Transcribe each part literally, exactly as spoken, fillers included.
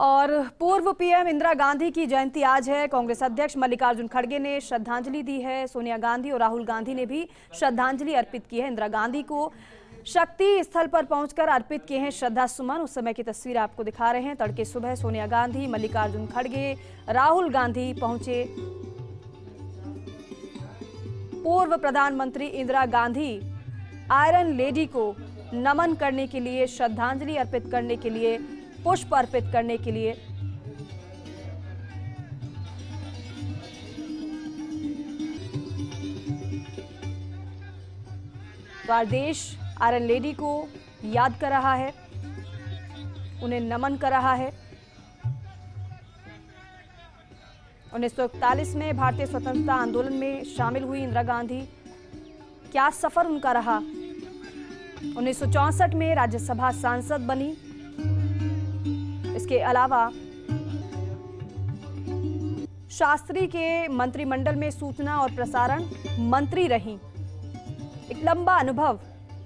और पूर्व पीएम इंदिरा गांधी की जयंती आज है। कांग्रेस अध्यक्ष मल्लिकार्जुन खड़गे ने श्रद्धांजलि दी है। सोनिया गांधी और राहुल गांधी ने भी श्रद्धांजलि अर्पित की है। इंदिरा गांधी को शक्ति स्थल पर पहुंचकर अर्पित किए हैं श्रद्धा सुमन। उस समय की तस्वीर आपको दिखा रहे हैं। तड़के सुबह सोनिया गांधी, मल्लिकार्जुन खड़गे, राहुल गांधी पहुंचे। पूर्व प्रधानमंत्री इंदिरा गांधी आयरन लेडी को नमन करने के लिए, श्रद्धांजलि अर्पित करने के लिए, पुष्प अर्पित करने के लिए देश आयरन लेडी को याद कर रहा है, उन्हें नमन कर रहा है। उन्नीस सौ इकतालीस में भारतीय स्वतंत्रता आंदोलन में शामिल हुई इंदिरा गांधी। क्या सफर उनका रहा। उन्नीस सौ चौसठ में राज्यसभा सांसद बनी। इसके अलावा शास्त्री के मंत्रिमंडल में सूचना और प्रसारण मंत्री रहीं। एक लंबा अनुभव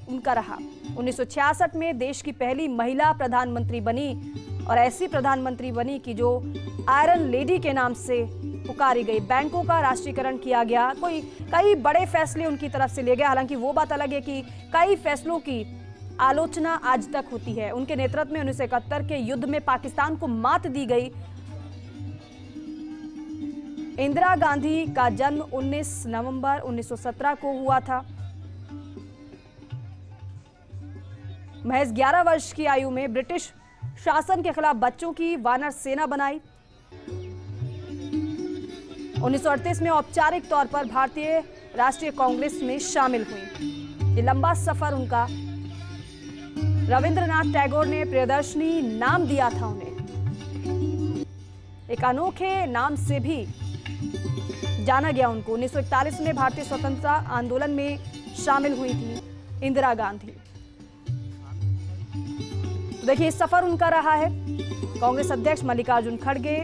उनका रहा। उन्नीस सौ छियासठ में देश की पहली महिला प्रधानमंत्री बनी और ऐसी प्रधानमंत्री बनी कि जो आयरन लेडी के नाम से पुकारी गई। बैंकों का राष्ट्रीयकरण किया गया। कोई कई बड़े फैसले उनकी तरफ से लिए गए। हालांकि वो बात अलग है कि कई फैसलों की आलोचना आज तक होती है। उनके नेतृत्व में उन्नीस सौ इकहत्तर के युद्ध में पाकिस्तान को मात दी गई। इंदिरा गांधी का जन्म उन्नीस नवंबर उन्नीस सौ सत्रह को हुआ था। महज ग्यारह वर्ष की आयु में ब्रिटिश शासन के खिलाफ बच्चों की वानर सेना बनाई। उन्नीस सौ अड़तीस में औपचारिक तौर पर भारतीय राष्ट्रीय कांग्रेस में शामिल हुई। ये लंबा सफर उनका। रविंद्रनाथ टैगोर ने प्रियदर्शनी नाम दिया था उन्हें। एक अनोखे नाम से भी जाना गया उनको। उन्नीस सौ इकतालीस में भारतीय स्वतंत्रता आंदोलन में शामिल हुई थी इंदिरा गांधी। देखिए सफर उनका रहा है। कांग्रेस अध्यक्ष मल्लिकार्जुन खड़गे,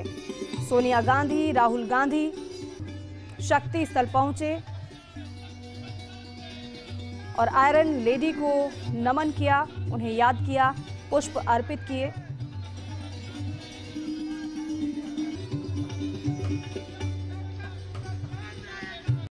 सोनिया गांधी, राहुल गांधी शक्ति स्थल पहुंचे और आयरन लेडी को नमन किया, उन्हें याद किया, पुष्प अर्पित किए।